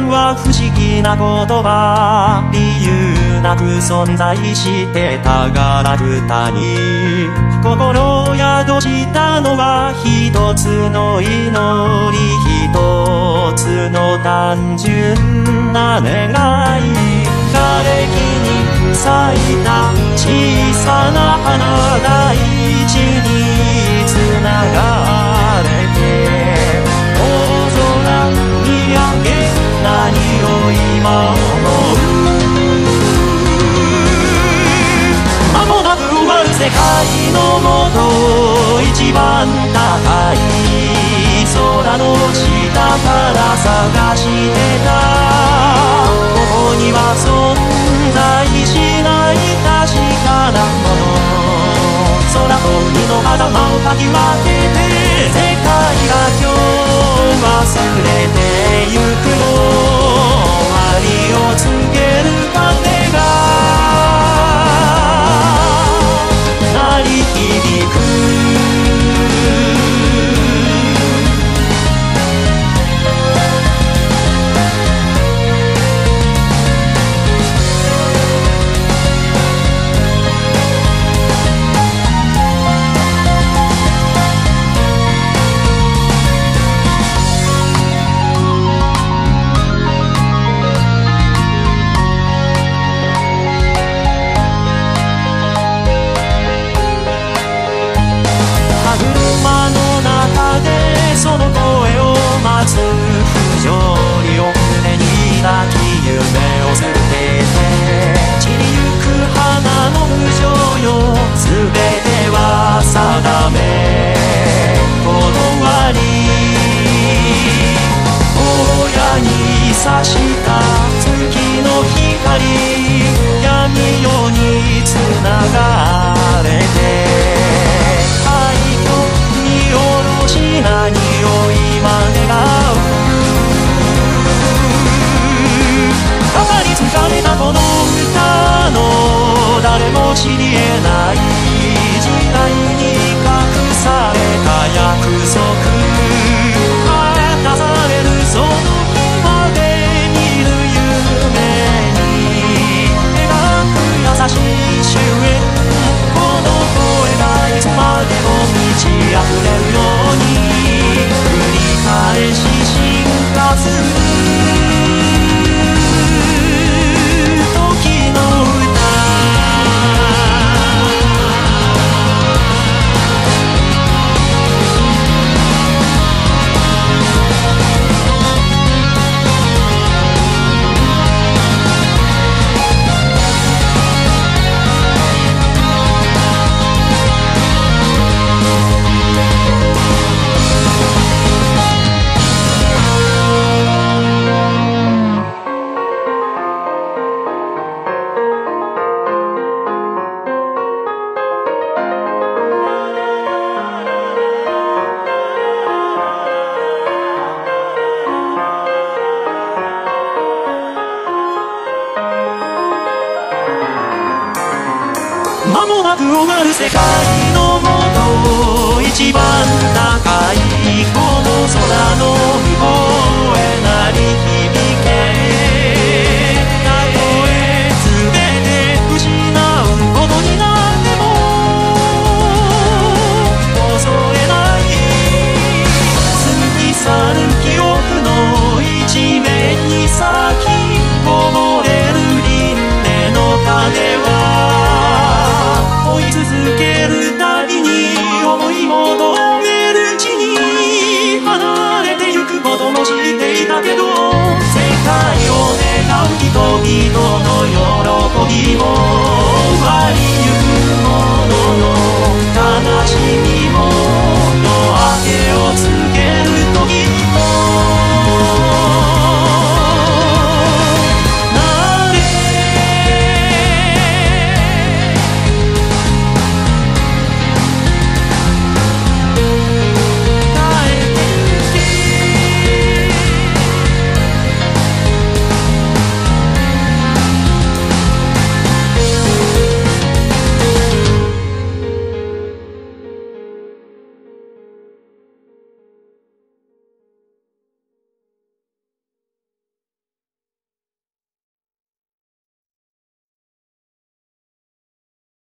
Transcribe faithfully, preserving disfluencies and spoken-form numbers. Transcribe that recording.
んは不思議な言葉、理由なく存在してたがらくたに心宿したのは一つの祈り、一つの単純な願い。枯れ木に咲いた小さな花、大地につながれて「何を今思う」「間もなく終わる世界のもと」「一番高い空の下から探してた」「ここには存在しない確かなもの」「空と海の狭間をかき分けて」「世界が今日忘れて」「ありをつけるまでが鳴り響く」「記憶の一面に咲き」